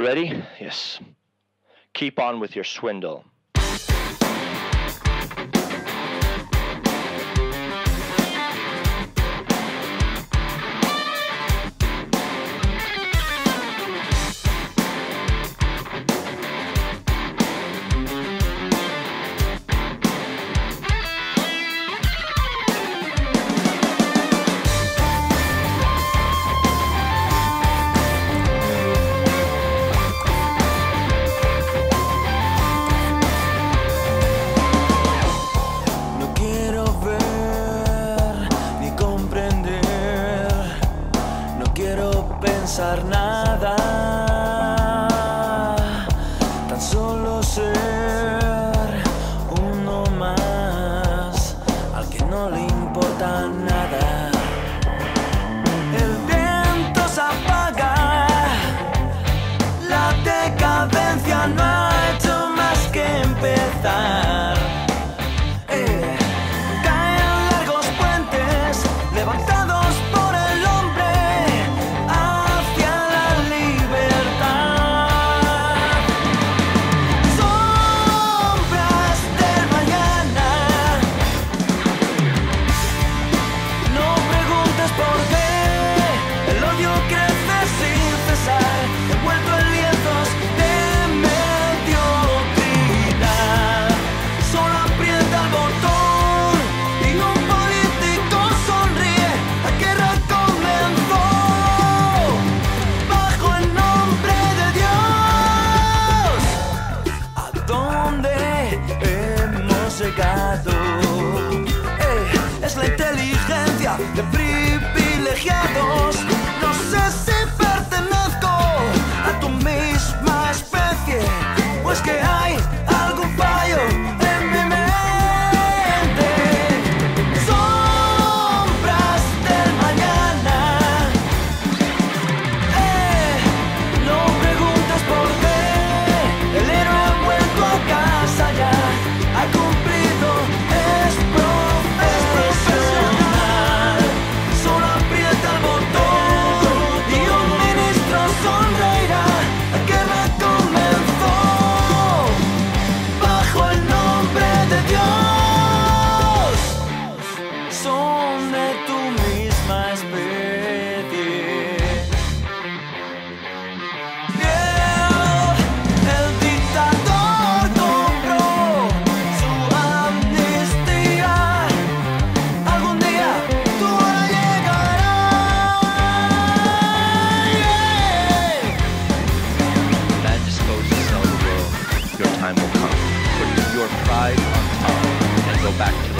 Ready? Yes. Keep on with your swindle. Nada, tan solo ser uno más al que no le importa nada. El viento se apaga, la decadencia no ha hecho más que empezar. Caen largos puentes levantados por el hombre es la inteligencia de privilegiados. No sé si pertenezco a tu misma especie, o es que hay algún fallo en mi mente. Sombras del mañana, no preguntes por qué. El héroe ha vuelto a casa ya, ha cumplido. Your pride on top and go back to